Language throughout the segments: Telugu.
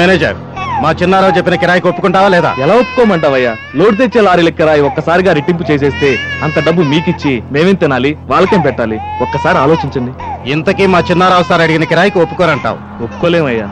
మేనేజర్ మా చిన్నారావు చెప్పిన కిరాయికి ఒప్పుకుంటావా లేదా? ఎలా ఒప్పుకోమంటావయ్యా? లోడ్ తెచ్చే లారీల కిరాయి ఒక్కసారిగా రెట్టింపు చేసేస్తే అంత డబ్బు మీకిచ్చి మేమేం తినాలి, వాళ్ళకేం పెట్టాలి? ఒక్కసారి ఆలోచించండి. ఇంతకీ మా చిన్నారావు సార్ అడిగిన కిరాయికి ఒప్పుకోరంటావు? ఒప్పుకోలేమయ్యా.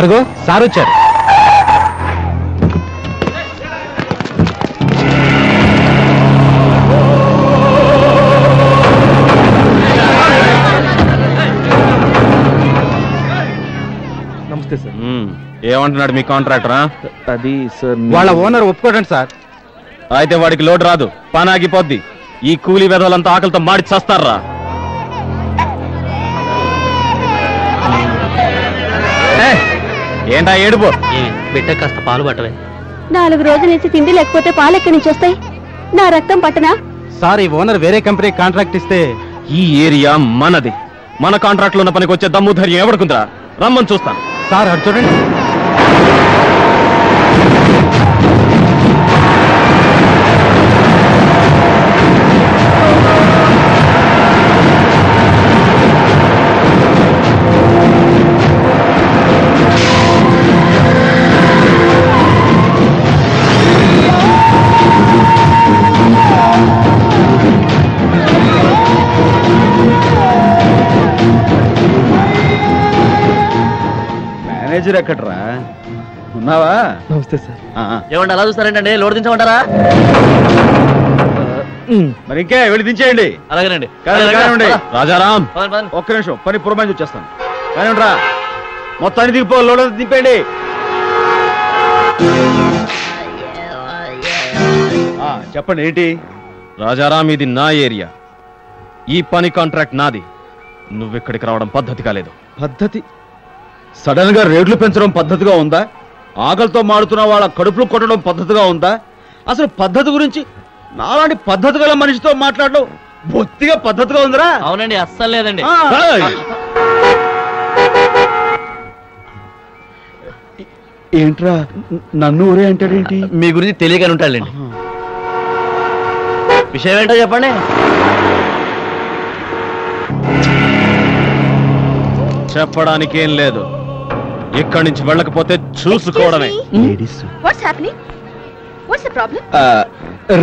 అరుగో సార్ వచ్చారు. ఏమంటున్నాడు మీ కాంట్రాక్టరా? అది సార్ వాళ్ళ ఓనర్ ఒప్పుకోడండి సార్. అయితే వాడికి లోడ్ రాదు, పని ఆగిపోద్ది. ఈ కూలీ వెదలంతా ఆకలితో మాడి చేస్తారా? ఏంటా ఏడుపో? బిడ్డ కాస్త పాలు పట్టవే. 4 రోజుల నుంచి తిండి లేకపోతే పాలు ఎక్కడి నుంచి వస్తాయి? నా రక్తం పట్టనా సార్? ఈ ఓనర్ వేరే కంపెనీ కాంట్రాక్ట్ ఇస్తే ఈ ఏరియా మనది. మన కాంట్రాక్ట్ లో ఉన్న పనికి వచ్చే దమ్ము ధైర్యం ఎవడుకుందా? రమ్మని చూస్తాను సార్. అటు చూడండి. ఎక్కడరా ఉన్నావా? నమస్తే సార్. ఏమండి అలా చూస్తారంటే లోడ్ దించమంటారా? మరి ఇంకే వెళ్ళి దించేయండి. అలాగేనండి. రాజారాం ఒక్క నిమిషం, పని పురమాయించి వచ్చేస్తాను. కానివ్వండిరా, మొత్తాన్ని దిగిపో. లోడ్ దింపేయండి. చెప్పండి ఏంటి? రాజారాం ఇది నా ఏరియా, ఈ పని కాంట్రాక్ట్ నాది. నువ్వెక్కడికి రావడం పద్ధతి కాలేదు. పద్ధతి? సడన్ గా రేట్లు పెంచడం పద్ధతిగా ఉందా? ఆకలితో మాడుతున్న వాళ్ళ కడుపులు కొట్టడం పద్ధతిగా ఉందా? అసలు పద్ధతి గురించి నాలాంటి పద్ధతి గల మనిషితో మాట్లాడడం బొత్తిగా పద్ధతిగా ఉందిరా? అవునండి, అస్సలు లేదండి. ఏంట్రా నన్ను ఊరే అంటాడేంటి? మీ గురించి తెలియగానే ఉంటాడండి. విషయం ఏంటో చెప్పండి. చెప్పడానికేం లేదు, ఇక్కడి నుంచి వెళ్ళకపోతే చూసుకోవడమే.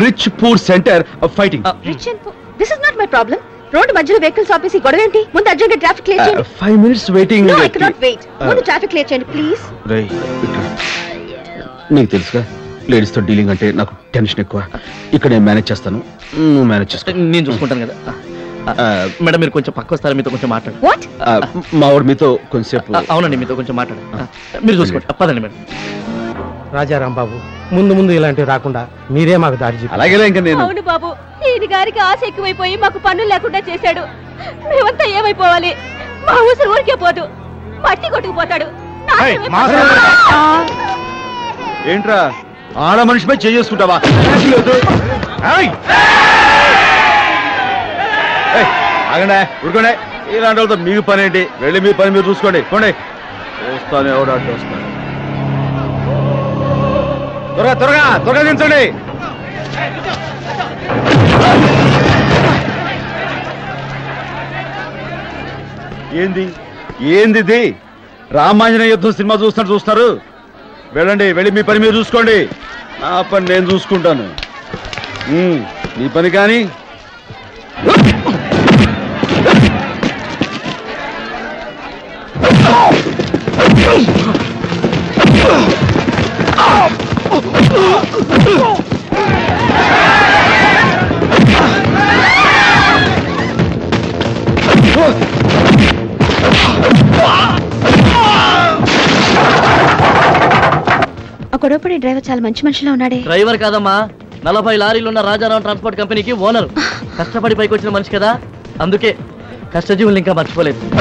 Rich poor centre fighting. Rich and poor, this is not my problem. Road మధ్యలో వెహికల్స్ ఆపేసి గొడవ ఏంటి? ముందు అర్జెంట్ ట్రాఫిక్ క్లియర్ చేయండి. 5 నిమిషస్ waiting. No I cannot wait. ముందు ట్రాఫిక్ క్లియర్ చేయండి ప్లీజ్. రేయ్ నీకు తెలుసుగా లేడీస్ తో డీలింగ్ అంటే నాకు టెన్షన్ ఎక్కువ. ఇక్కడ నేను మేనేజ్ చేస్తాను, నువ్వు మేనేజ్ చేస్తా. నేను చూసుకుంటాను కదా. మేడం మీరు కొంచెం పక్క వస్తారా? మీతో కొంచెం మాట్లాడు. మా వాడు మీతో కొంచెంసేపు. అవునండి, మీతో కొంచెం మాట్లాడు, మీరు చూసుకోండి. పదండి మేడం. రాజారాం బాబు, ముందు ముందు ఇలాంటివి రాకుండా మీరే మాకు దారి. అలాగే ఇంకా నేను. అవును బాబు, ఈయన గారికి ఆశ ఎక్కువైపోయి మాకు పన్ను లేకుండా చేశాడు. మేమంతా ఏమైపోవాలి? మా ఊసరు ఊరికే పోదు, మట్టి కొట్టుకుపోతాడు. ఏంట్రా ఆడ మనిషిపై చేసుకుంటావా? ఆగండి, ఉరుకోండి. ఇలాంటి వాళ్ళతో మీ పని ఏంటి? వెళ్ళి మీ పని మీరు చూసుకోండి. పోండి. వస్తాను, ఎవరు అడ్డు వస్తాను. త్వరగా త్వరగా త్వరగా దించండి. ఏంది ఏంది రామాంజనేయ యుద్ధం సినిమా చూస్తున్నారు? వెళ్ళండి, వెళ్ళి మీ పని మీరు చూసుకోండి. నా పని నేను చూసుకుంటాను, మీ పని కానీ. గొడవపడి డ్రైవర్ చాలా మంచి మనిషిలో ఉన్నాడే. డ్రైవర్ కాదమ్మా, 40 లారీలు ఉన్న రాజారాం ట్రాన్స్పోర్ట్ కంపెనీకి ఓనర్. కష్టపడి పైకి వచ్చిన మనిషి కదా, అందుకే కష్టజీవులు ఇంకా మర్చిపోలేదు.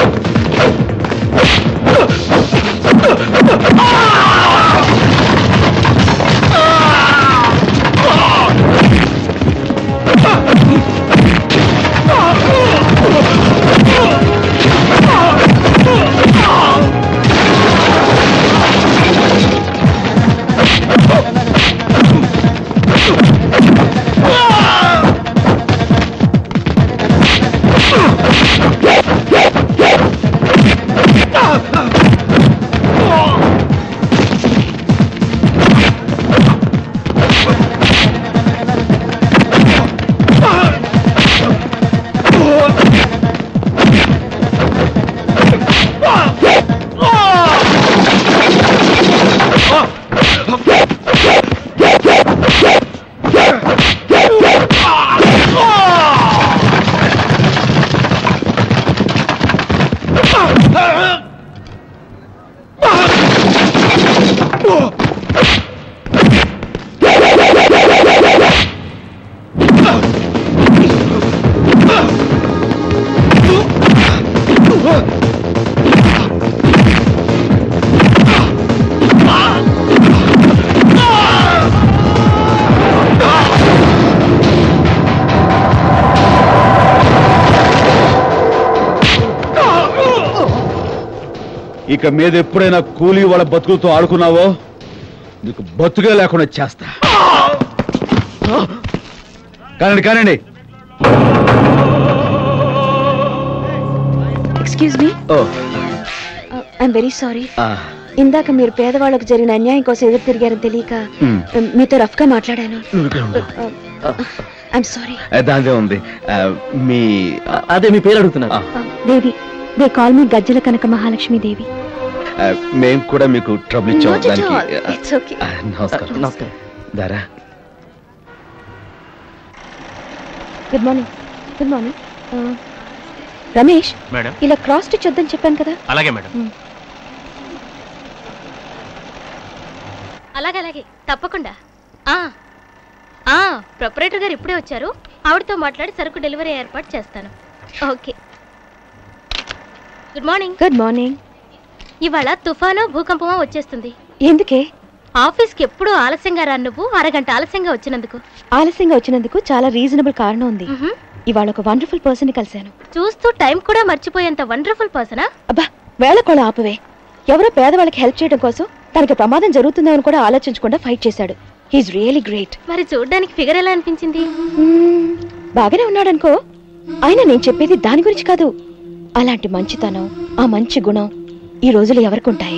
ఇక మీద ఎప్పుడైనా కూలీ వాళ్ళ బతుకులతో ఆడుకున్నావో నీకు బతుకే లేకుండా చేస్తా. కానండి కానండి. Excuse me, I'm very sorry. ఇందాక మీరు పేదవాళ్ళకు జరిగిన అన్యాయం కోసం ఎదురు తిరిగారని తెలియక మీతో రఫ్ గా మాట్లాడాను. I'm sorry. దాందే ఉంది. మీ అదే మీ పేరు అడుగుతున్నా? దేవి. They call me Gajalakanaka Mahalakshmi Devi. మేం కూడా మీకు ట్రబుల్ ఇచ్చాం. నమస్కారం. నమస్కారం Dhara. Good morning. Good morning. Ramesh madam, ఇలా క్రాస్ స్టిచ్ వద్దని చెప్పాను కదా? అలాగే మేడం. అలాగే అలాగే, తప్పకుండా. ప్రొపరేటర్ గారు ఇప్పుడే వచ్చారు, ఆవిడతో మాట్లాడి సరుకు డెలివరీ ఏర్పాటు చేస్తాను. Okay. Good morning. Good morning. ఇవాళ తుఫాను భూకంపమా వచ్చేస్తుంది. ఎందుకే? ఆఫీస్కి ఎప్పుడు ఆలస్యంగా రా నువ్వు, అరగంట ఆలస్యంగా వచ్చినందుకు. ఆలస్యంగా వచ్చినందుకు చాలా రీజనబుల్ కారణం ఉంది. ఇవాళ ఒక వండర్ఫుల్ పర్సన్ ని కలిశాను. చూస్తూ టైం కూడా మర్చిపోయేంత వండర్ఫుల్ పర్సనా? అబ్బా వేళ కూడా ఆపవే. ఎవరో పేదవాళ్ళకి హెల్ప్ చేయడం కోసం తనకి ప్రమాదం జరుగుతుందని కూడా ఆలోచించకుండా ఫైట్ చేశాడు. He's really great. మరి చూడడానికి ఫిగర్ ఎలా అనిపించింది? బాగానే ఉన్నాడనుకో. అయినా నేను చెప్పేది దాని గురించి కాదు. అలాంటి మంచితనం, ఆ మంచి గుణం ఈ రోజులు ఎవరికి ఉంటాయి?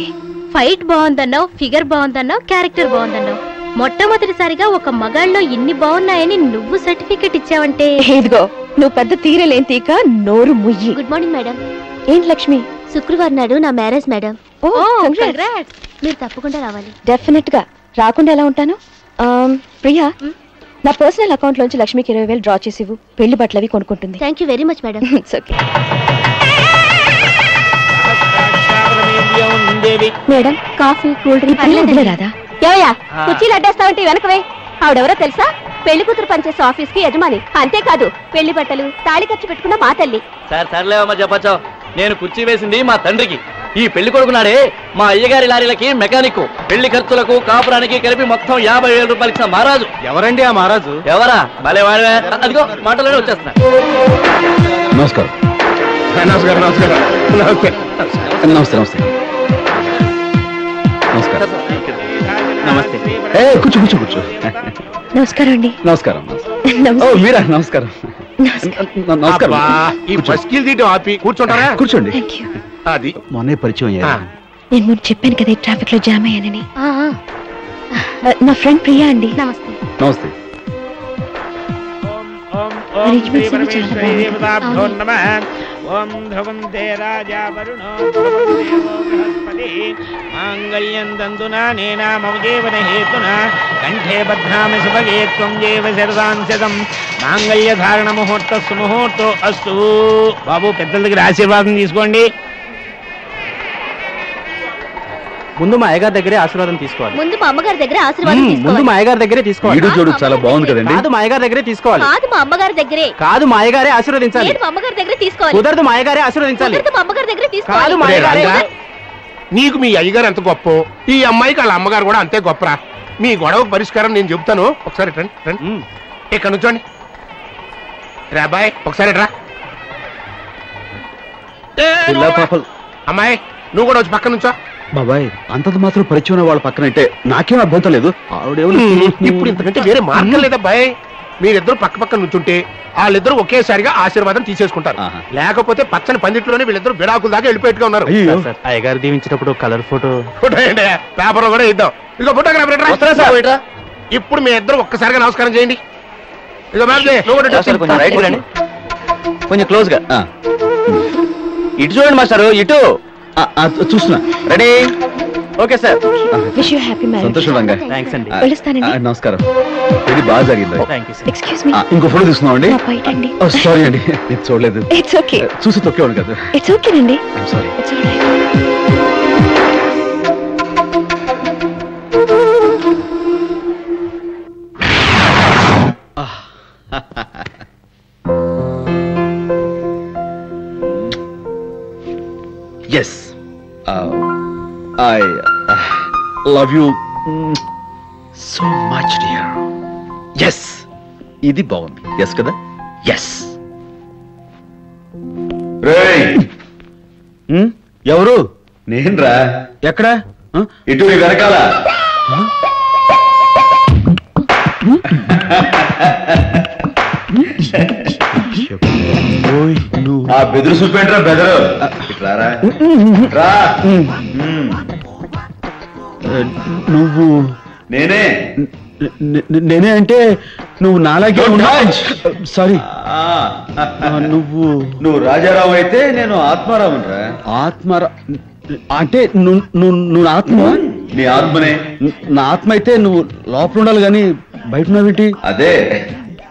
ఫైట్ బాగుందన్నావు, ఫిగర్ బాగుందన్నావు, క్యారెక్టర్ బాగుందన్నావు. మొట్టమొదటిసారిగా ఒక మగాళ్ళలో ఇన్ని బాగున్నాయని నువ్వు సర్టిఫికెట్ ఇచ్చావంటే. ఇదిగో నువ్వు పెద్ద తీరలేని తీక, నోరు ముయ్యి. Good morning madam. ఏంటి లక్ష్మి? శుక్రవారం నాడు నా మ్యారేజ్ మేడం. ఓ మీరు తప్పకుండా రావాలి. డెఫినెట్ గా. రాకుండా ఎలా ఉంటాను? ప్రియా, నా పర్సనల్ అకౌంట్ లోంచి లక్ష్మికి 20,000 డ్రా చేసి ఇవ్వు. పెళ్లి బట్టలవి కొనుక్కుంటుంది. Thank you very much madam. It's okay. Madam coffee cool drink అన్నీ రాదా? ఏవయ్యా కుర్చీలు అడ్డేస్తావంటే వెనకవే. ఆవిడెవరో తెలుసా? పెళ్లి కూతురు పనిచేసే ఆఫీస్ కి యజమాని. అంతేకాదు పెళ్లి బట్టలు తాళి ఖర్చు పెట్టుకున్న మా తల్లి. సర్లేవమ్మా చెప్పచ్చు. నేను కుర్చీ వేసింది మా తండ్రికి. ఈ పెళ్లి కొడుకున్నాడే మా అయ్యగారి లారీలకి మెకానిక్. పెళ్లి ఖర్చులకు కాపురానికి కలిపి మొత్తం 50,000 రూపాయలు ఇచ్చిన మహారాజు. ఎవరండి ఆ మహారాజు? ఎవరా భలే వాడే. అదిగో మాటలోనే వచ్చేస్తున్నా. నమస్కారం. నమస్కారం నమస్కారం నమస్కారం నమస్తే నమస్తే నమస్కారం నమస్తే. కూర్చో కూర్చో కూర్చో. నమస్కారం అండి. నమస్కారం. మీరా? నమస్కారం. కూర్చోండి. అది మొన్నే పరిచయం అయ్యా. నేను ముందు చెప్పాను కదా ట్రాఫిక్ లో జామ్ అయ్యానని. నా ఫ్రెండ్ ప్రియా అండి. నమస్తే నమస్తే. మాంగళ్యం దందునా నేనా మమ జీవన హేతునా కంఠే బధ్నామి సుభగే త్వం జీవ శరదాంశతం మాంగళ్య ధారణ ముహూర్త సుముహూర్తో అస్తు. బాబు పెద్దల దగ్గర ఆశీర్వాదం తీసుకోండి. ముందు మా అయ్యగారి దగ్గరే ఆశీర్వాదం తీసుకోవాలి. ముందు మా అమ్మగారి దగ్గరే ఆశీర్వాదం తీసుకోవాలి. ముందు మా అయ్యగారి దగ్గరే తీసుకోవాలి. వీడు చూడు చాలా బాగుంది కదండి. కాదు మా అయ్యగారి దగ్గరే తీసుకోవాలి. కాదు మా అమ్మగారి దగ్గరే. కాదు మా అయ్యగారే ఆశీర్వదించాలి. లేదు మా అమ్మగారి దగ్గరే తీసుకోవాలి. కుదరదు మా అయ్యగారే ఆశీర్వదించాలి. కుదరదు మా అమ్మగారి దగ్గరే తీసుకోవాలి. కాదు మా అయ్యగారే. నీకు మీ అయ్యగారు ఎంత గొప్ప, ఈ అమ్మాయికి వాళ్ళ అమ్మగారు కూడా అంతే గొప్పరా. మీ గొడవ పరిష్కారం నేను చెప్తాను. ఒకసారి ఇక్కడ నుంచోండి రా బాయ్. ఒకసారి అమ్మాయి నువ్వు కూడా వచ్చి పక్కన నుంచో. బాబాయ్ అంతకు మాత్రం పరిచయం వాళ్ళ పక్కన అంటే నాకేం అభ్యంతరం లేదు. ఇప్పుడు ఇంతకంటే వేరే మార్గం లేదా బాయ్. మీరిద్దరు పక్క పక్కన నుంచుంటే వాళ్ళిద్దరు ఒకేసారిగా ఆశీర్వాదం తీసేసుకుంటారు. లేకపోతే పచ్చని పందిట్లోనే వీళ్ళిద్దరు విడాకుల దాకా వెళ్ళిపోయిట్టుగా ఉన్నారు. అయ్యగారు దీవించినప్పుడు కలర్ ఫోటో ఫోటో పేపర్ కూడా ఇద్దాం. ఇదిగో ఫోటోగ్రాఫర్. ఇప్పుడు మీ ఇద్దరు ఒక్కసారిగా నమస్కారం చేయండి. కొంచెం క్లోజ్ గా ఇటు చూడండి మాస్టారు. ఇటు చూస్తున్నా. Ready? Okay sir. Wish you happy marriage. సంతోషంగా. థాంక్స్ అండి. వెళ్తానండి. నమస్కారం. ఇది బాగా జరిగింది. Thank you sir. Excuse me. ఇంకో ఫోటో తీసుకున్నామండి. రైట్ అండి. ఓ సారీ అండి నేను చూడలేదు. It's okay. చూసి తొక్కేవాడు కదా. ఇట్స్ ఓకే అండి. I am sorry. It's all right. yes I love you so much dear. yes idi bagundi. yes kada. yes rey evaru nen ra ekkada itu ni verakala బెదురు చూపెంట్రా. బెదరు ఇట్లారా రా. నువ్వు నేనే నేనే అంటే నువ్వు నాలాగే. సారీ నువ్వు నువ్వు రాజారావు అయితే నేను ఆత్మారావుని రా. ఆత్మారా అంటే నువ్వు ఆత్మ. నీ ఆత్మనే. నా ఆత్మ అయితే నువ్వు లోపల ఉండాలి కానీ బయట ఉన్నావేంటి? అదే